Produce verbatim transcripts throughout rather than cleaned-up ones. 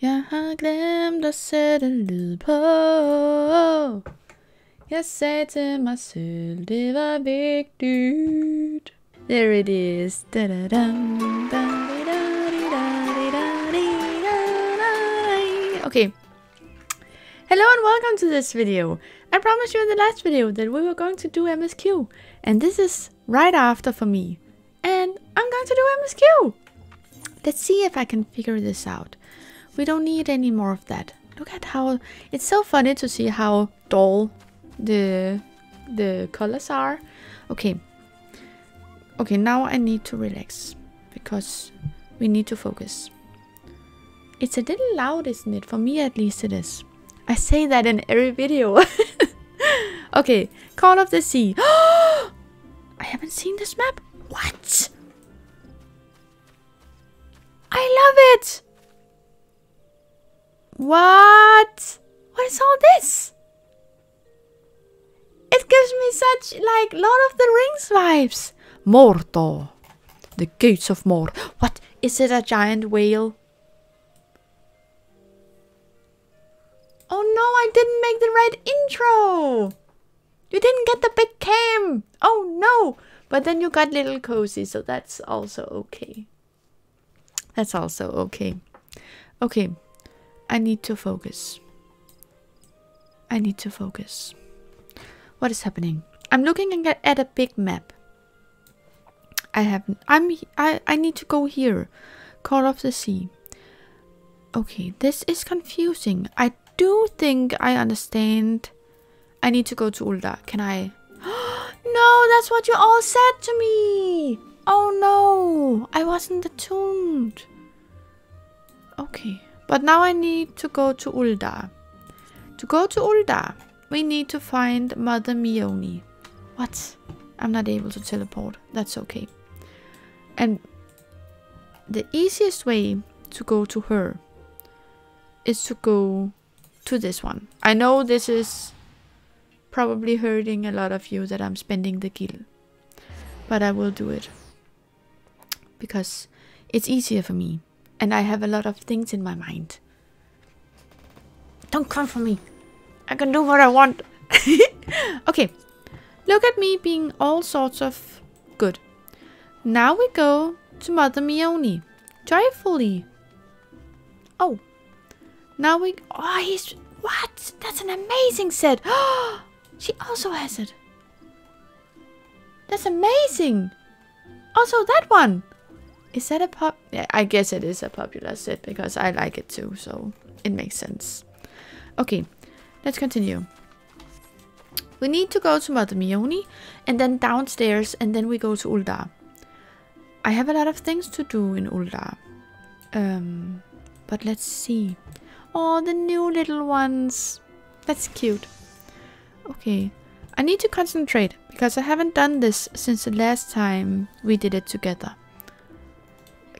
Jag har glömt att sätta lyd på. Jag säger till mig själv, det var viktigt. There it is. Okay. Hello and welcome to this video. I promised you in the last video that we were going to do M S Q, and this is right after for me. And I'm going to do M S Q! Let's see if I can figure this out. We don't need any more of that. Look at how... It's so funny to see how dull the the colors are. Okay. Okay, now I need to relax, because we need to focus. It's a little loud, isn't it? For me at least it is. I say that in every video. Okay, Call of the Sea. I haven't seen this map. What? I love it! What? What is all this? It gives me such, like, Lord of the Rings vibes. Mordor. The gates of Mordor. What? Is it a giant whale? Oh no, I didn't make the right intro! You didn't get the big cam! Oh no! But then you got Little Cozy, so that's also okay. That's also okay. Okay, I need to focus. I need to focus. What is happening? I'm looking at a big map. I haven't... I'm... I, I need to go here. Call of the Sea. Okay, this is confusing. I do think I understand. I need to go to Ul'dah. Can I... No, that's what you all said to me! Oh no, I wasn't attuned. Okay, but now I need to go to Ul'dah. To go to Ul'dah, we need to find Mother Miounne. What? I'm not able to teleport. That's okay. And the easiest way to go to her is to go to this one. I know this is probably hurting a lot of you that I'm spending the gil, but I will do it because it's easier for me and I have a lot of things in my mind. Don't come for me. I can do what I want. Okay. Look at me being all sorts of good. Now we go to Mother Miounne. Joyfully. Oh. Now we... Oh, he's... What? That's an amazing set. Oh, she also has it. That's amazing. Also that one. Is that a pop... Yeah, I guess it is a popular set because I like it too. So it makes sense. Okay. Let's continue. We need to go to Mother Miounne and then downstairs and then we go to Ul'dah. I have a lot of things to do in Ul'dah. Um, but let's see. Oh, the new little ones. That's cute. Okay. I need to concentrate because I haven't done this since the last time we did it together.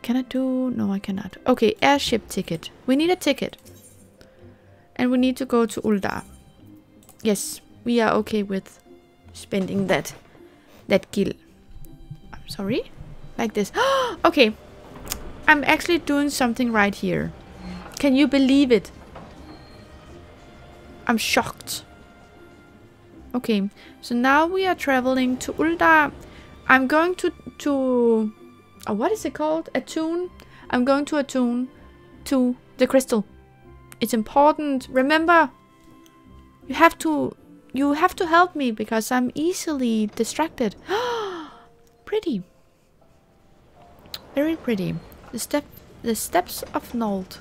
Can I do... No, I cannot. Okay, airship ticket. We need a ticket. And we need to go to Ul'dah. Yes. We are okay with spending that that gil. I'm sorry? Like this. Okay. I'm actually doing something right here. Can you believe it? I'm shocked. Okay. So now we are traveling to Ul'dah. I'm going to... to oh, what is it called? Attune? I'm going to attune to the crystal. It's important. Remember, you have to... You have to help me because I'm easily distracted. Pretty. Very pretty. The step the steps of Nald.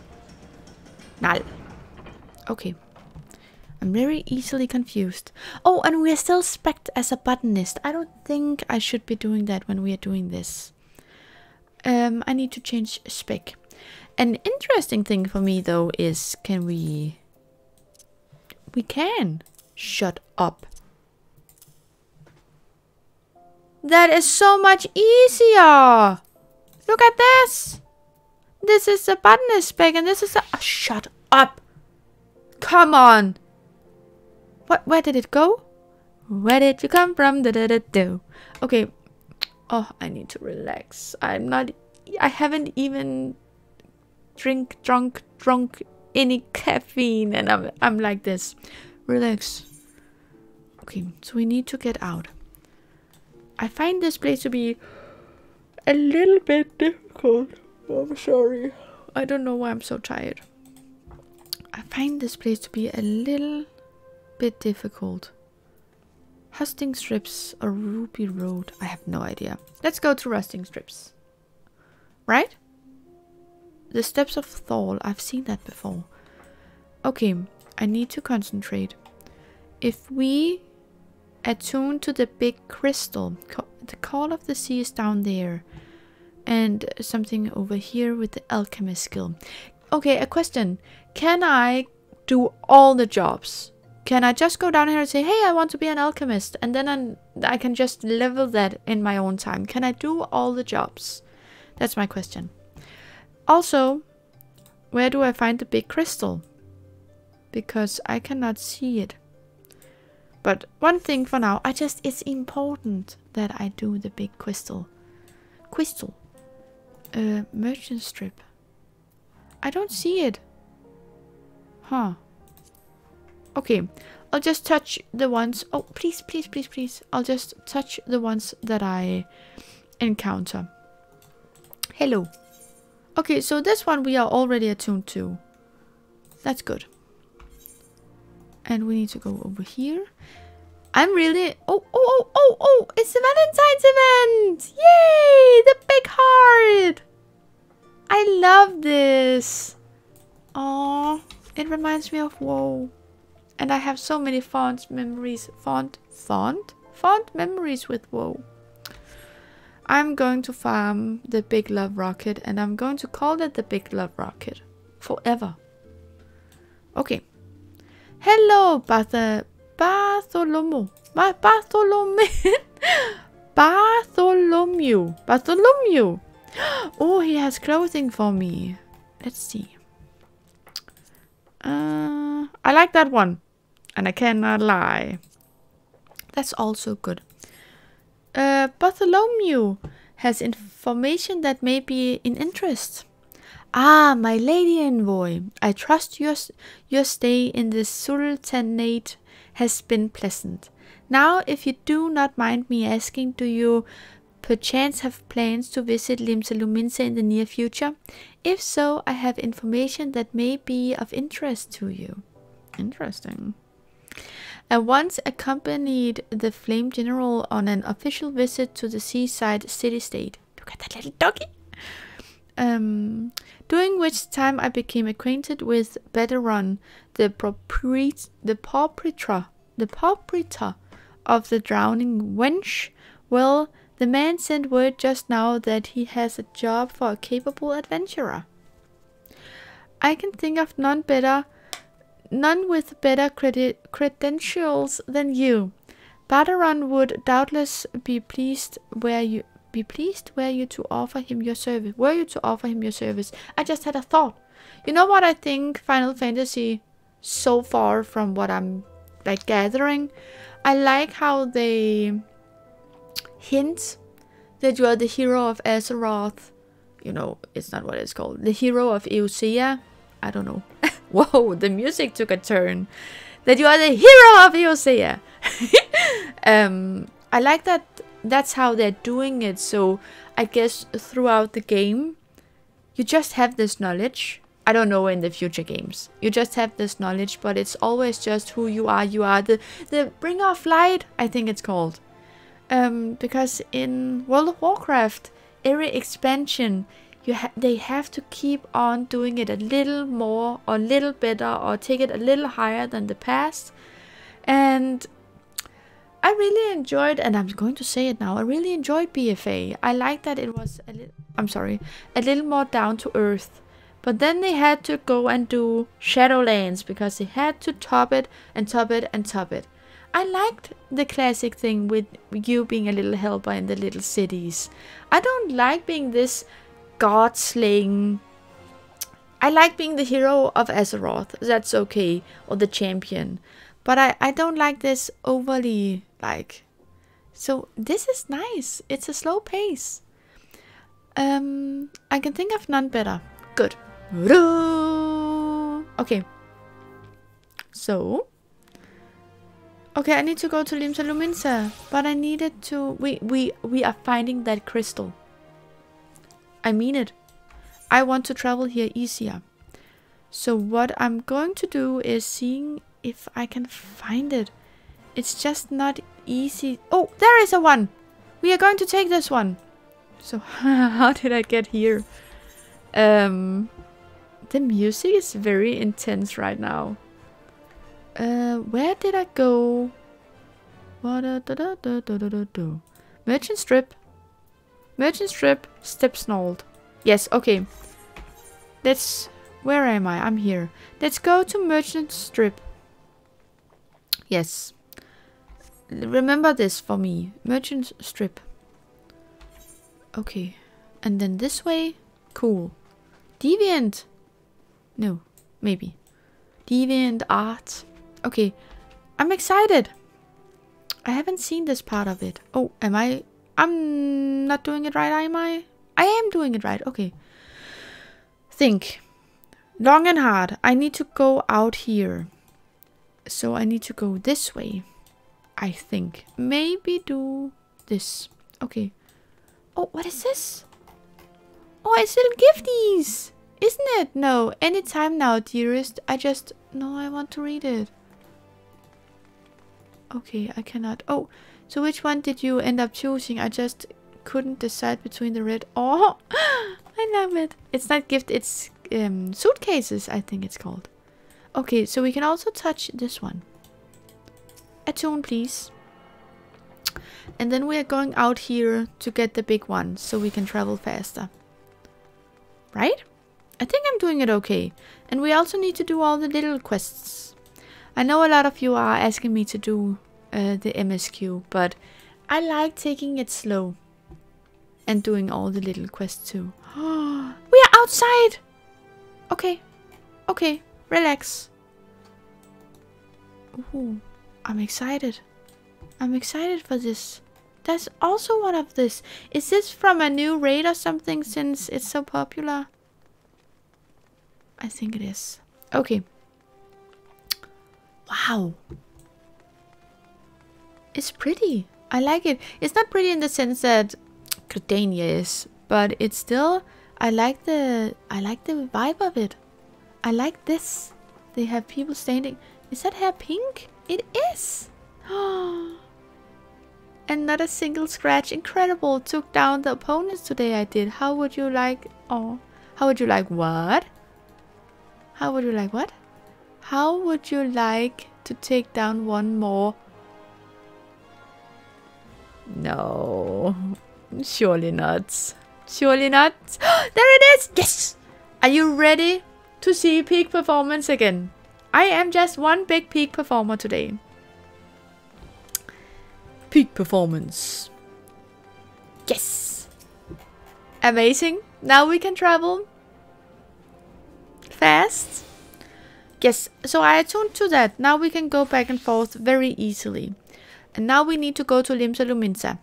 Nald. Okay. I'm very easily confused. Oh, and we are still specced as a botanist. I don't think I should be doing that when we are doing this. Um I need to change spec. An interesting thing for me though is can we we can shut up. That is so much easier. Look at this. This is the botanist spec and this is a... Oh, shut up. Come on. What? Where did it go? Where did you come from? Da, da, da, da. Okay. Oh, I need to relax. I'm not... I haven't even drink, drunk, drunk, any caffeine, and I'm, I'm like this. Relax. Okay, so we need to get out. I find this place to be a little bit difficult. I'm sorry. I don't know why I'm so tired. I find this place to be a little bit difficult. Rusting Strips or Ruby Road? I have no idea. Let's go to Rusting Strips. Right? The Steps of Thal. I've seen that before. Okay, I need to concentrate. If we attune to the big crystal, the Call of the Sea is down there. And something over here with the alchemist skill. Okay, a question. Can I do all the jobs? Can I just go down here and say, hey, I want to be an alchemist, and then I'm, I can just level that in my own time? Can I do all the jobs? That's my question. Also, where do I find the big crystal? Because I cannot see it. But one thing for now, I just, it's important that I do the big crystal. Crystal. Uh, merchant strip. I don't see it. Huh. Okay, I'll just touch the ones. Oh, please, please, please, please. I'll just touch the ones that I encounter. Hello. Okay, so this one we are already attuned to. That's good. And we need to go over here. I'm really... Oh, oh, oh, oh, oh! It's the Valentine's event! Yay! The big heart! I love this. Oh, it reminds me of WoW. And I have so many fond memories. Fond? Fond? Fond memories with WoW. I'm going to farm the Big Love Rocket. And I'm going to call it the Big Love Rocket. Forever. Okay. Hello, Bartholomew. Bartholomew. Bartholomew. Bartholomew. Oh, he has clothing for me. Let's see. Uh, I like that one. And I cannot lie. That's also good. Uh, Bartholomew has information that may be in interest. Ah, my lady envoy. I trust your, your stay in the Sultanate has been pleasant. Now, if you do not mind me asking, do you perchance have plans to visit Limsa Lominsa in the near future? If so, I have information that may be of interest to you. Interesting. I once accompanied the Flame General on an official visit to the seaside city-state. Look at that little doggy! Um, during which time I became acquainted with Baderon, the proprietor, the proprietor, the proprietor of the Drowning Wench. Well, the man sent word just now that he has a job for a capable adventurer. I can think of none better, none with better credi credentials than you. Baderon would doubtless be pleased where you be pleased were you to offer him your service. Were you to offer him your service? I just had a thought. You know what I think? Final Fantasy, so far from what I'm like gathering, I like how they hint that you are the hero of Azeroth. You know, it's not what it's called. The hero of Eosea. I don't know. Whoa, the music took a turn. That you are the hero of Eosea. um, I like that that's how they're doing it. So I guess throughout the game, you just have this knowledge. I don't know in the future games. You just have this knowledge, but it's always just who you are. You are the, the bringer of light, I think it's called. Um, because in World of Warcraft, every expansion, you ha they have to keep on doing it a little more or a little better or take it a little higher than the past. And I really enjoyed, and I'm going to say it now, I really enjoyed B F A. I liked that it was, a li I'm sorry, a little more down to earth. But then they had to go and do Shadowlands because they had to top it and top it and top it. I liked the classic thing with you being a little helper in the little cities. I don't like being this god-slaying. I like being the hero of Azeroth. That's okay. Or the champion. But I, I don't like this overly, like... So this is nice. It's a slow pace. Um, I can think of none better. Good. Okay. So. Okay, I need to go to Limsa Lominsa, but I needed to... We, we, we are finding that crystal. I mean it. I want to travel here easier. So what I'm going to do is seeing if I can find it. It's just not easy. Oh, there is a one! We are going to take this one. So how did I get here? Um, the music is very intense right now. Uh, where did I go? Merchant Strip. Merchant Strip. Steps Nald. Yes, okay. Let's... Where am I? I'm here. Let's go to Merchant Strip. Yes. Remember this for me. Merchant Strip. Okay. And then this way. Cool. Deviant. No. Maybe. Deviant Art. Okay. I'm excited. I haven't seen this part of it. Oh, am I? I'm not doing it right, am I? I am doing it right. Okay. Think. Long and hard. I need to go out here. So I need to go this way. I think. Maybe do this. Okay. Oh, what is this? Oh, I still give these. Isn't it? No. Anytime now, dearest. I just... No, I want to read it. Okay, I cannot. Oh, so which one did you end up choosing? I just couldn't decide between the red. Oh, I love it. It's not gift. It's um, suitcases, I think it's called. Okay, so we can also touch this one. A tune, please. And then we are going out here to get the big one so we can travel faster. Right? I think I'm doing it okay. And we also need to do all the little quests. I know a lot of you are asking me to do uh, the M S Q, but I like taking it slow and doing all the little quests too. We are outside! Okay. Okay. Relax. Ooh. I'm excited. I'm excited for this. That's also one of this. Is this from a new raid or something since it's so popular? I think it is. Okay. Wow. It's pretty. I like it. It's not pretty in the sense that Crudania is, but it's still... I like the... I like the vibe of it. I like this. They have people standing... Is that hair pink? It is! And not a single scratch. Incredible. Took down the opponents today I did. How would you like... Oh. How would you like what? How would you like what? How would you like to take down one more? No. Surely not. Surely not. There it is! Yes! Are you ready to see peak performance again? I am just one big peak performer today. Peak performance. Yes! Amazing. Now we can travel fast. Yes, so I attuned to that. Now we can go back and forth very easily. And now we need to go to Limsa Lominsa.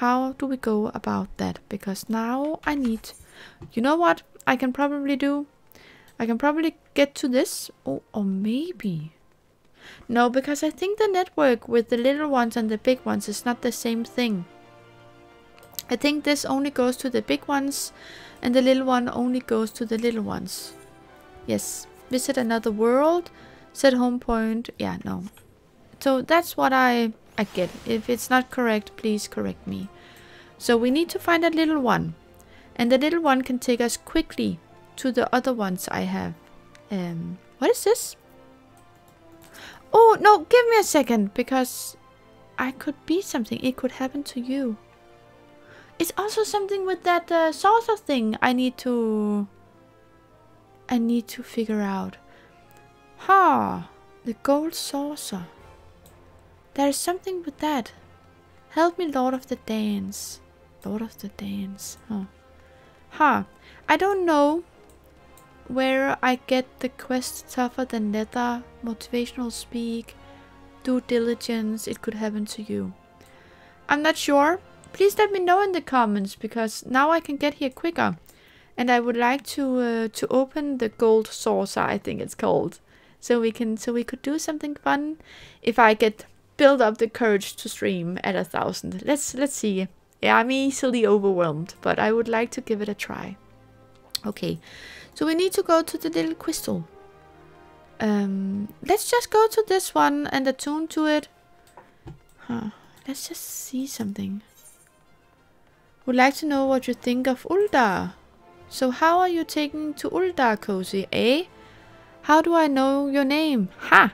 How do we go about that? Because now I need... You know what I can probably do? I can probably get to this, oh, or maybe. No, because I think the network with the little ones and the big ones is not the same thing. I think this only goes to the big ones, and the little one only goes to the little ones. Yes, visit another world, set home point, yeah, no. So that's what I, I get. If it's not correct, please correct me. So we need to find a little one, and the little one can take us quickly to the other ones I have. Um, what is this? Oh, no, give me a second, because I could be something. It could happen to you. It's also something with that uh, saucer thing I need to... I need to figure out. Ha! Huh, the gold saucer. There is something with that. Help me, Lord of the Dance. Lord of the Dance. Huh. Huh. I don't know... Where I get the quest tougher than leather, motivational speak, due diligence, it could happen to you. I'm not sure. Please let me know in the comments because now I can get here quicker. and I would like to uh, to open the gold saucer, I think it's called, so we can so we could do something fun if I get build up the courage to stream at a thousand. Let's let's see. Yeah, I'm easily overwhelmed, but I would like to give it a try. Okay, so we need to go to the little crystal. Um, let's just go to this one and attune to it. Huh. Let's just see something. Would like to know what you think of Ul'dah. So how are you taking to Ul'dah, Cozy, eh? How do I know your name? Ha!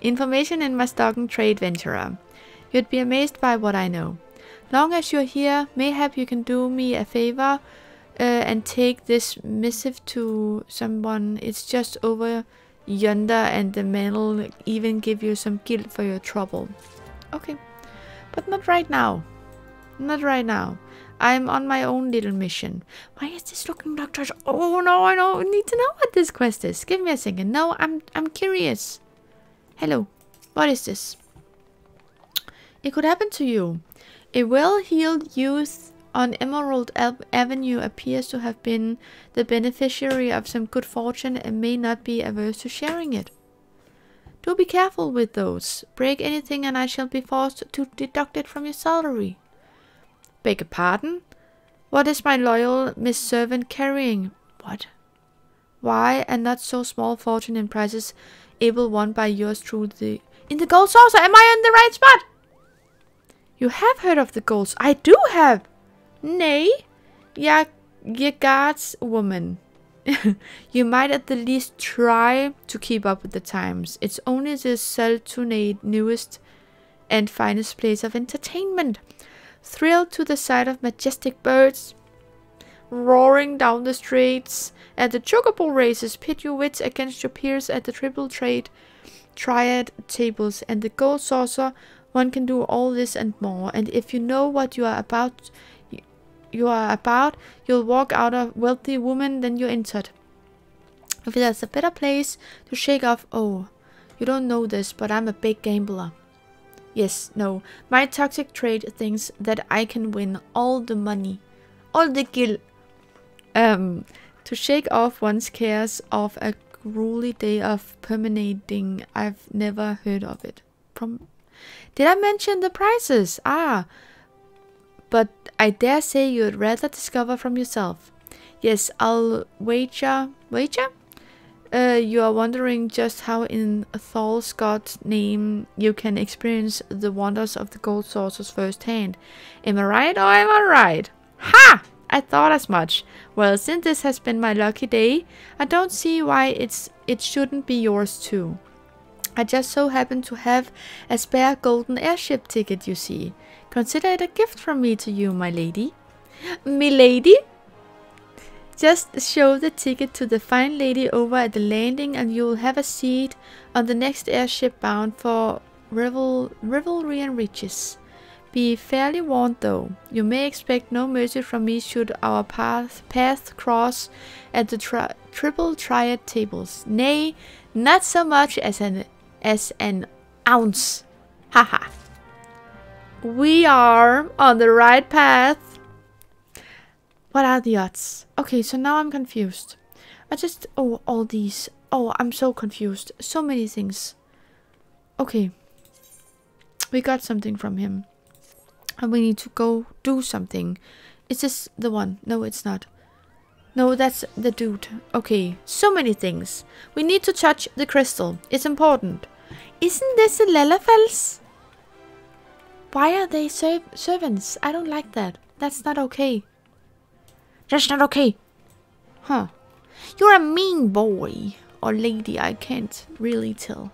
Information in my stock and trade venturer. You'd be amazed by what I know. Long as you're here, mayhap you can do me a favor uh, and take this missive to someone. It's just over yonder, and the man'll even give you some guilt for your trouble. Okay. But not right now. Not right now. I'm on my own little mission. Why is this looking like trash? Oh no, I don't need to know what this quest is. Give me a second. No, I'm I'm curious. Hello. What is this? It could happen to you. A well-heeled youth on Emerald Avenue appears to have been the beneficiary of some good fortune and may not be averse to sharing it. Do be careful with those. Break anything and I shall be forced to deduct it from your salary. Beg a pardon? What is my loyal Miss Servant carrying? What? Why, and not so small fortune in prizes able won by yours through the... In the gold saucer! Am I in the right spot? You have heard of the golds. I do have! Nay, ya, ya guards woman. You might at the least try to keep up with the times. It's only the Saltunade newest and finest place of entertainment. Thrilled to the sight of majestic birds roaring down the streets, and the chocobo races pit your wits against your peers at the triple trade triad tables and the gold saucer. One can do all this and more, and if you know what you are about, you are about, you'll walk out a wealthy woman than you entered. If there's a better place to shake off, oh, you don't know this, but I'm a big gambler. Yes, no, my toxic trade thinks that I can win all the money, all the guilt. Um, to shake off one's cares of a grueling day of permeating, I've never heard of it. From, did I mention the prices? Ah, but I dare say you'd rather discover from yourself. Yes, I'll wager, wager? Uh, you are wondering just how in Thal's God's name you can experience the wonders of the gold saucers firsthand. Am I right or am I right? Ha! I thought as much. Well, since this has been my lucky day, I don't see why it's it shouldn't be yours too. I just so happen to have a spare golden airship ticket, you see. Consider it a gift from me to you, my lady. Me lady? Just show the ticket to the fine lady over at the landing and you'll have a seat on the next airship bound for revel revelry and riches. Be fairly warned though. You may expect no mercy from me should our path, path cross at the tri triple triad tables. Nay, not so much as an, as an ounce. Haha. We are on the right path. What are the odds? Okay, so now I'm confused. I just... Oh, all these. Oh, I'm so confused. So many things. Okay. We got something from him. And we need to go do something. Is this the one? No, it's not. No, that's the dude. Okay, so many things. We need to touch the crystal. It's important. Isn't this a Lelafels? Why are they serv servants? I don't like that. That's not okay. That's not okay. Huh. You're a mean boy. Or lady, I can't really tell.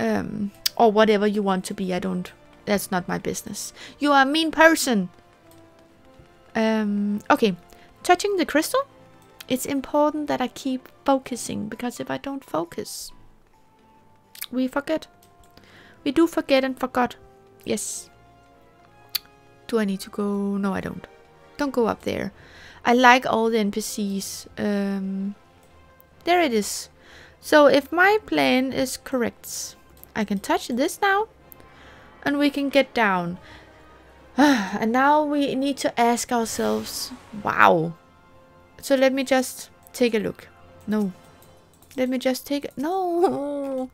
Um, or whatever you want to be, I don't... That's not my business. You are a mean person. Um, okay. Touching the crystal? It's important that I keep focusing, because if I don't focus, we forget. We do forget and forgot. Yes. Do I need to go? No, I don't. Don't go up there. I like all the N P Cs. Um, there it is. So if my plan is correct, I can touch this now. And we can get down. And now we need to ask ourselves. Wow. So let me just take a look. No. Let me just take... No!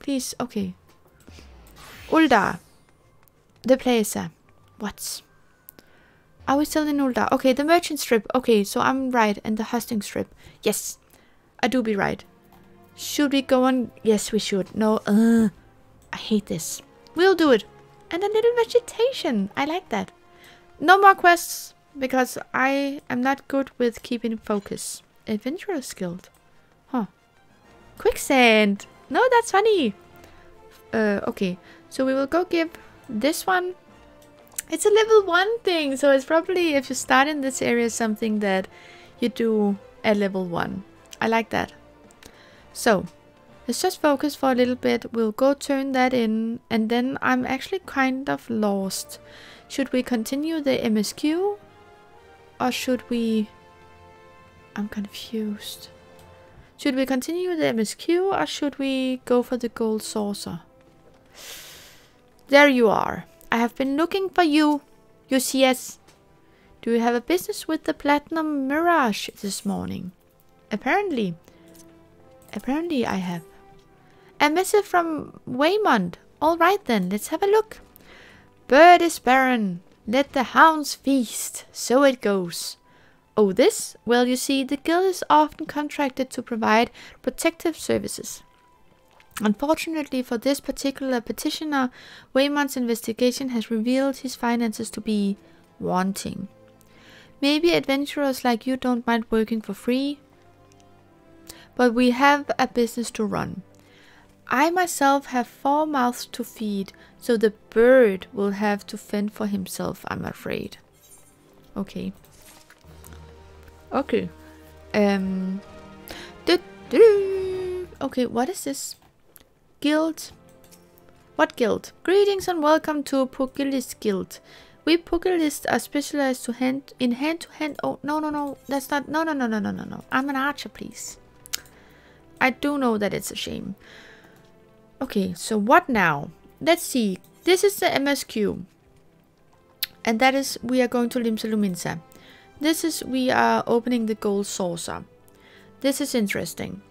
Please, okay. Ul'dah. The placer. What? Are we still in Ul'dah? Okay, the merchant strip. Okay, so I'm right. And the hosting strip. Yes. I do be right. Should we go on? Yes, we should. No. Uh, I hate this. We'll do it. And a little vegetation. I like that. No more quests. Because I am not good with keeping focus. Adventurer's Guild. Huh. Quicksand. No, that's funny. Uh, okay. So we will go give this one. It's a level one thing. So it's probably, if you start in this area, something that you do at level one. I like that. So let's just focus for a little bit. We'll go turn that in. And then I'm actually kind of lost. Should we continue the M S Q? Or should we... I'm confused. Should we continue the M S Q or should we go for the gold saucer? There you are. I have been looking for you, Eosea. Do you have a business with the Platinum Mirage this morning? Apparently. Apparently I have. A message from Weymond. Alright then, let's have a look. Bird is barren. Let the hounds feast. So it goes. Oh, this? Well, you see, the guild is often contracted to provide protective services. Unfortunately for this particular petitioner, Weymond's investigation has revealed his finances to be wanting. Maybe adventurers like you don't mind working for free, but we have a business to run. I myself have four mouths to feed, so the bird will have to fend for himself, I'm afraid. Okay. Okay. Um. Doo -doo. Okay, what is this? Guild? What guild? Greetings and welcome to Pugilist Guild. We Pugilists are specialized to hand in hand-to-hand... -hand oh, no, no, no. That's not... No, no, no, no, no, no, no. I'm an archer, please. I do know that it's a shame. Okay, so what now? Let's see. This is the M S Q. And that is... We are going to Limsa Lominsa. This is, we are opening the gold saucer. This is interesting.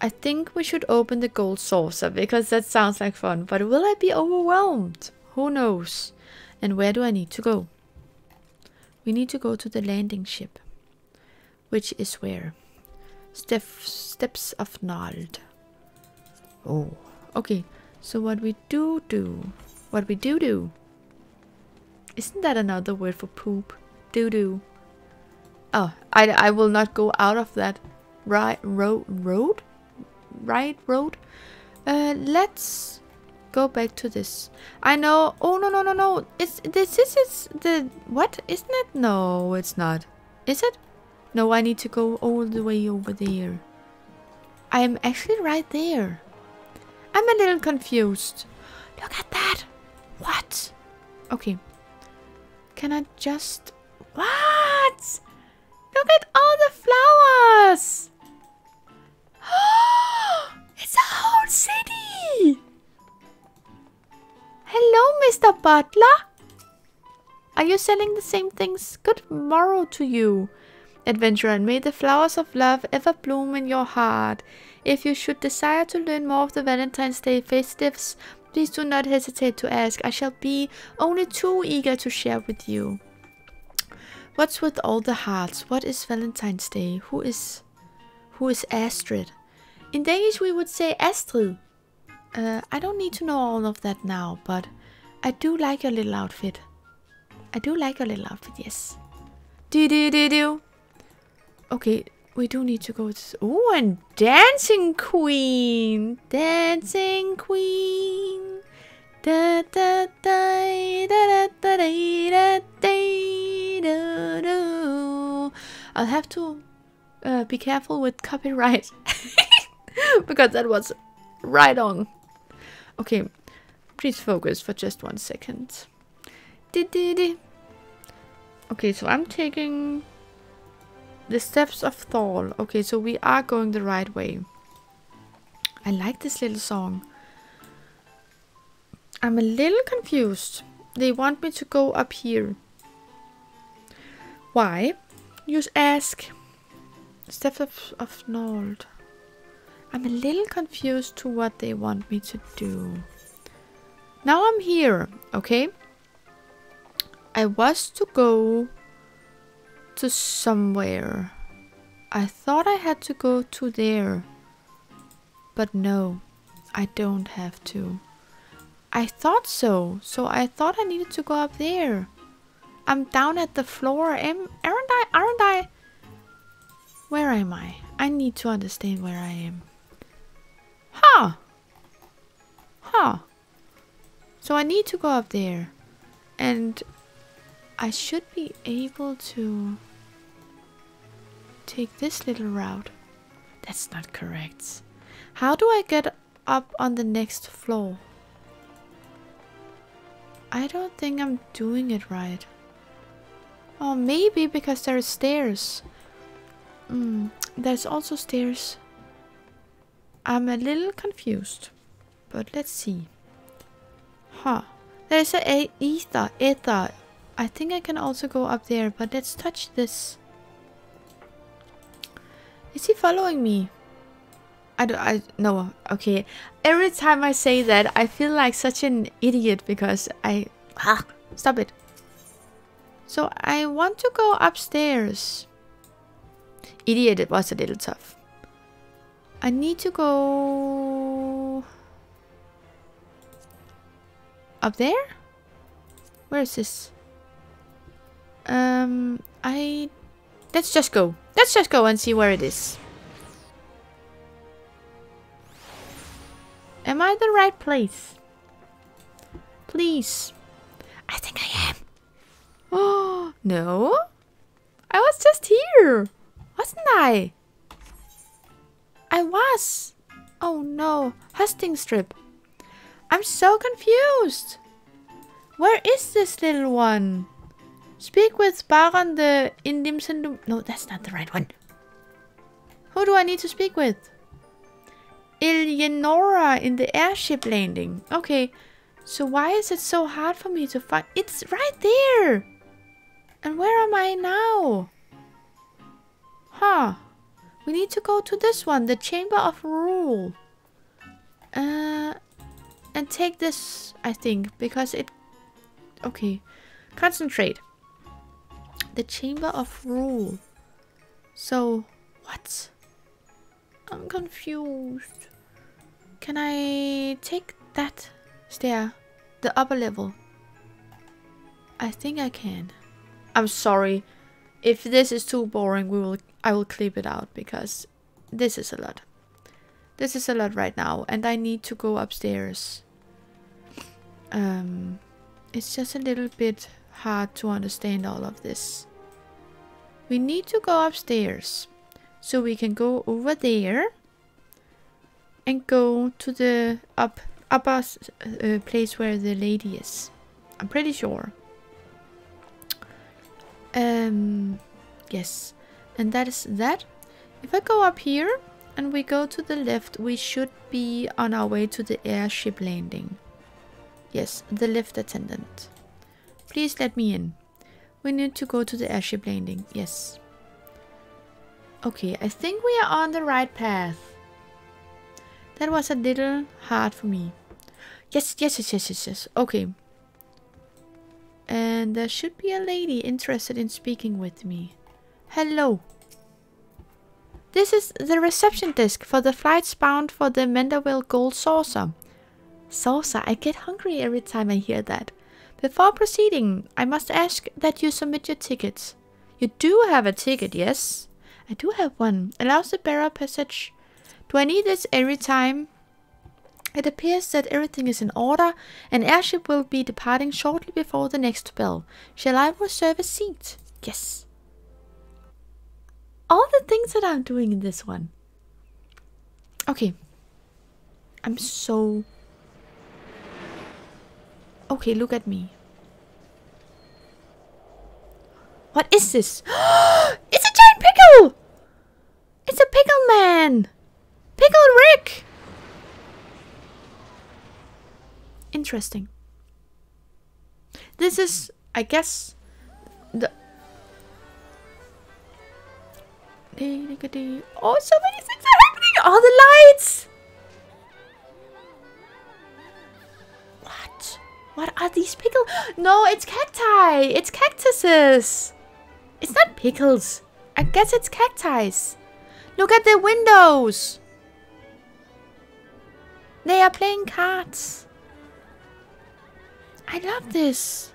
I think we should open the gold saucer because that sounds like fun. But will I be overwhelmed? Who knows? And where do I need to go? We need to go to the landing ship. Which is where? Step, steps of Nald. Oh. Okay. So what we do do. What we do do. Isn't that another word for poop? Do do. Oh, I, I will not go out of that right road, road, right road. Uh, let's go back to this. I know. Oh no no no no! It's this is it's the what? Isn't it? No, it's not. Is it? No, I need to go all the way over there. I am actually right there. I'm a little confused. Look at that! What? Okay. Can I just? What? Look at all the flowers! It's a whole city! Hello, Mister Butler! Are you selling the same things? Good morrow to you, adventurer, and may the flowers of love ever bloom in your heart. If you should desire to learn more of the Valentine's Day festivities, please do not hesitate to ask. I shall be only too eager to share with you. What's with all the hearts? What is Valentine's Day? Who is... Who is Astrid? In Danish we would say Astrid. Uh, I don't need to know all of that now, but... I do like your little outfit. I do like your little outfit, yes. Do-do-do-do. Okay, we do need to go to... Ooh, and Dancing Queen! Dancing Queen! Da-da-da-da-da-da-da-da-da-da-da. I'll have to uh, be careful with copyright because that was right on. Okay, please focus for just one second. Okay, so I'm taking the steps of Thal. Okay, so we are going the right way. I like this little song. I'm a little confused. They want me to go up here. Why? Just ask. Steps of, of Nald. I'm a little confused to what they want me to do. Now I'm here, okay? I was to go to somewhere. I thought I had to go to there. But no, I don't have to. I thought so, so I thought I needed to go up there. I'm down at the floor, am, aren't I, aren't I? Where am I? I need to understand where I am. Huh! Huh! So I need to go up there. And I should be able to take this little route. That's not correct. How do I get up on the next floor? I don't think I'm doing it right. Or maybe because there are stairs. Mm, there's also stairs. I'm a little confused. But let's see. Huh. There's a ether. ether. I think I can also go up there. But let's touch this. Is he following me? I don't, I, no, okay. Every time I say that, I feel like such an idiot because I... Ah, stop it. So I want to go upstairs. Idiot, it was a little tough. I need to go... Up there? Where is this? Um, I... Let's just go. Let's just go and see where it is. Am I the right place? Please. I think I am. Oh, no. I was just here. Wasn't I? I was. Oh, no. Rusting Strip. I'm so confused. Where is this little one? Speak with Baron the Indimsen... No, that's not the right one. Who do I need to speak with? Eleonora in the airship landing. Okay, so why is it so hard for me to find? It's right there! And where am I now? Huh. We need to go to this one, the Chamber of Rule. Uh, and take this, I think, because it... Okay, concentrate. The Chamber of Rule. So, what? I'm confused. Can I take that stair? The upper level. I think I can. I'm sorry. If this is too boring, we will I will clip it out because this is a lot. This is a lot right now and I need to go upstairs. Um it's just a little bit hard to understand all of this. We need to go upstairs. So we can go over there and go to the up, upper uh, place where the lady is. I'm pretty sure. Um, yes. And that is that. If I go up here and we go to the left, we should be on our way to the airship landing. Yes, the lift attendant. Please let me in. We need to go to the airship landing. Yes. Okay, I think we are on the right path. That was a little hard for me. Yes, yes, yes, yes, yes, yes. Okay. And there should be a lady interested in speaking with me. Hello. This is the reception desk for the flights bound for the Manderville Gold Saucer. Saucer, I get hungry every time I hear that. Before proceeding, I must ask that you submit your tickets. You do have a ticket, yes? I do have one. Allows the bearer passage. Do I need this every time? It appears that everything is in order. An airship will be departing shortly before the next bell. Shall I reserve a seat? Yes. All the things that I'm doing in this one. Okay. I'm so... Okay, look at me. What is this? It's a giant pickle! It's a pickle man! Pickle Rick! Interesting. This is, I guess, the... Oh, so many things are happening! All the lights! What? What are these pickles? No, it's cacti! It's cactuses! It's not pickles. I guess it's cacti. Look at the windows! They are playing cards. I love this.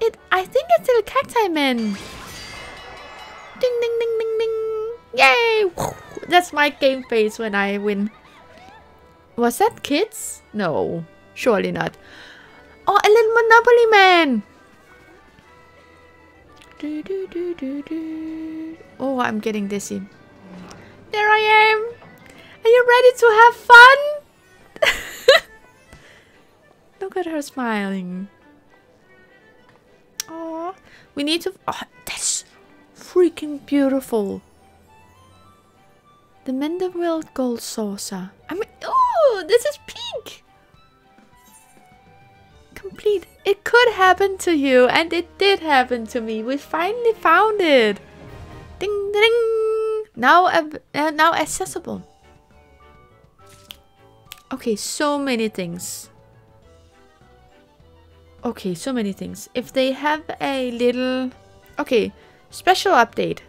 It. I think it's little cacti men. Ding ding ding ding ding. Yay! That's my game face when I win. Was that kids? No, surely not. Oh, a little Monopoly man. Do, do, do, do, do. Oh, I'm getting dizzy. There I am. Are you ready to have fun? Look at her smiling. Oh, we need to. Oh, that's freaking beautiful. The Manderville Gold Saucer. I mean, oh, this is pink. Complete. It could happen to you, and it did happen to me. We finally found it. Ding, ding. Now, uh, now accessible. Okay, so many things. Okay, so many things. If they have a little... Okay, special update.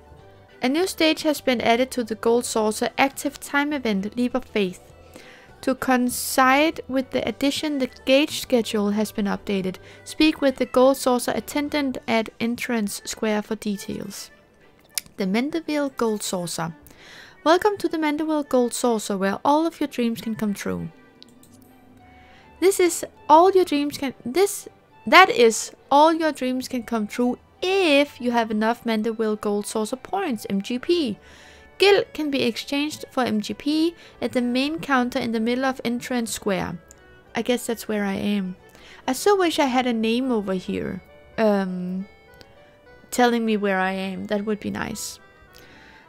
A new stage has been added to the Gold Saucer Active Time event, Leap of Faith. To coincide with the addition, the gauge schedule has been updated. Speak with the Gold Saucer attendant at Entrance Square for details. The Manderville Gold Saucer. Welcome to the Manderville Gold Saucer, where all of your dreams can come true. This is all your dreams can... This... That is, all your dreams can come true if you have enough Manderville Gold Saucer points, M G P. Gil can be exchanged for M G P at the main counter in the middle of Entrance Square. I guess that's where I am. I so wish I had a name over here. Um, telling me where I am. That would be nice.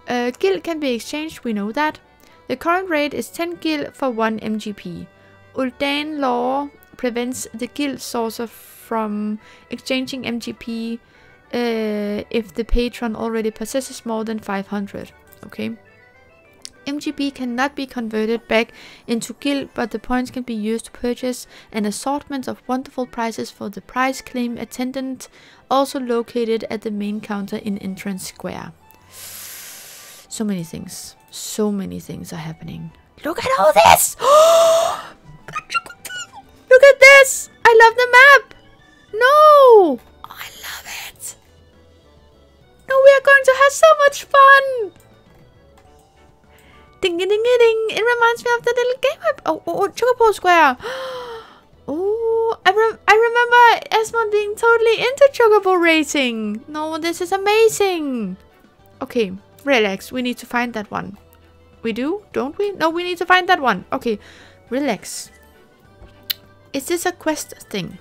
Uh, Gil can be exchanged, we know that. The current rate is ten gil for one M G P. Ul'dah law prevents the Guild Saucer from exchanging M G P uh, if the patron already possesses more than five hundred. Okay. M G P cannot be converted back into Guild, but the points can be used to purchase an assortment of wonderful prizes for the prize claim attendant, also located at the main counter in Entrance Square. So many things. So many things are happening. Look at all this! Look at this! I love the map! No! Oh, I love it! No, we are going to have so much fun! Ding-a-ding-a-ding! It reminds me of the little game map! Oh, oh, oh, Chocobo Square! Oh, I, re I remember Esmond being totally into Chocobo racing! No, this is amazing! Okay, relax. We need to find that one. We do? Don't we? No, we need to find that one. Okay, relax. Is this a quest thing?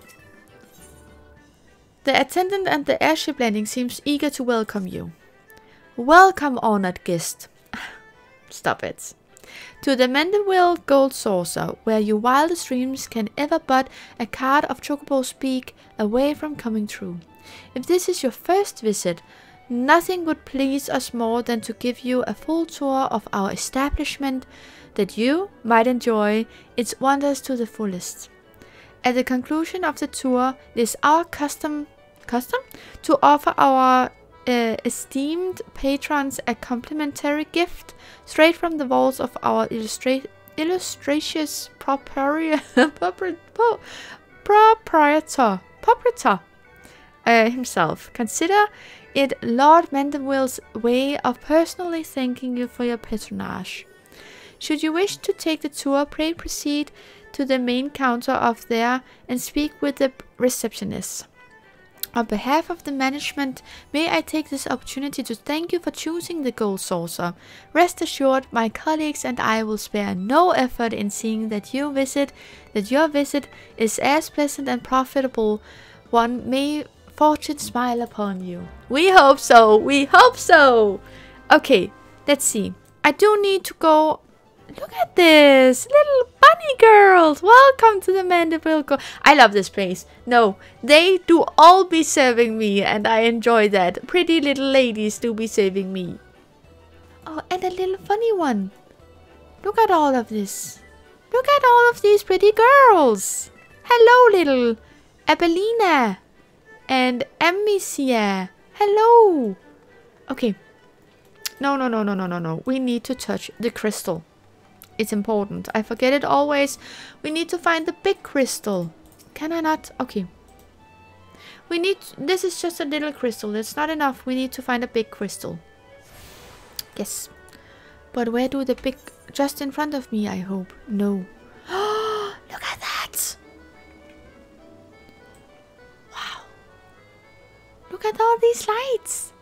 The attendant and the airship landing seems eager to welcome you. Welcome, honored guest. Stop it. To the Manderville Gold Saucer, where your wildest dreams can ever but a card of Chocobo's beak away from coming true. If this is your first visit, nothing would please us more than to give you a full tour of our establishment that you might enjoy its wonders to the fullest. At the conclusion of the tour, it is our custom, custom to offer our uh, esteemed patrons a complimentary gift straight from the vaults of our illustra illustrious proprietor, proprietor, proprietor uh, himself. Consider it Lord Manderville's way of personally thanking you for your patronage. Should you wish to take the tour, pray proceed to the main counter of there and speak with the receptionist. On behalf of the management, may I take this opportunity to thank you for choosing the Gold Saucer. Rest assured, my colleagues and I will spare no effort in seeing that you visit, that your visit is as pleasant and profitable one. May fortune smile upon you. We hope so. We hope so. Okay, let's see. I do need to go. Look at this. Little bunny girls. Welcome to the Manderville Gold. I love this place. No, they do all be serving me and I enjoy that. Pretty little ladies do be serving me. Oh, and a little funny one. Look at all of this. Look at all of these pretty girls. Hello, little Ebelina and Amicia. Hello. Okay. No, no, no, no, no, no, no. We need to touch the crystal. It's important. I forget it always. We need to find the big crystal. Can I not? Okay. We need... This is just a little crystal. It's not enough. We need to find a big crystal. Yes. But where do the big... Just in front of me, I hope. No. Oh, look at that! Wow. Look at all these lights.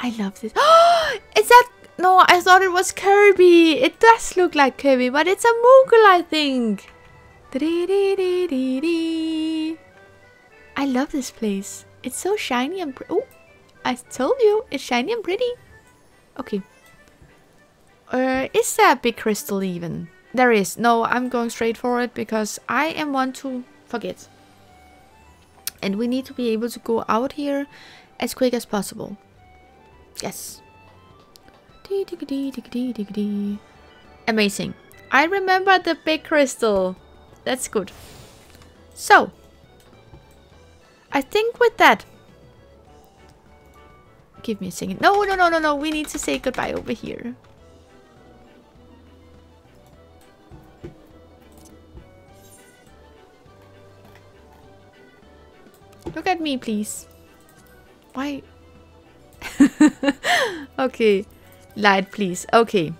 I love this. Oh, is that... No, I thought it was Kirby. It does look like Kirby, but it's a Moogle, I think. I love this place. It's so shiny and... Oh, I told you. It's shiny and pretty. Okay. Uh, is there a big crystal even? There is. No, I'm going straight for it because I am one to forget. And we need to be able to go out here as quick as possible. Yes. Amazing. I remember the big crystal. That's good. So, I think with that... Give me a second. No, no, no, no, no. We need to say goodbye over here. Look at me, please. Why? Okay. Light, please. Okay.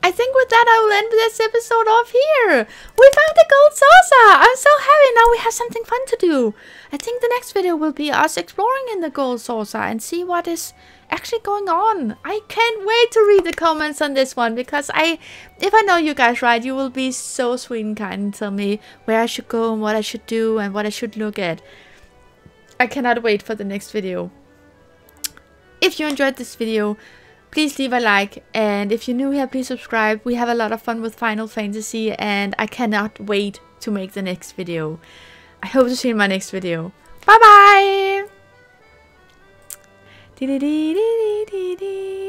I think with that, I will end this episode off here. We found the gold saucer. I'm so happy. Now we have something fun to do. I think the next video will be us exploring in the gold saucer and see what is actually going on. I can't wait to read the comments on this one because I, if I know you guys right, you will be so sweet and kind and tell me where I should go and what I should do and what I should look at. I cannot wait for the next video. If you enjoyed this video, please leave a like, and if you're new here, please subscribe. We have a lot of fun with Final Fantasy, and I cannot wait to make the next video. I hope to see you in my next video. Bye bye!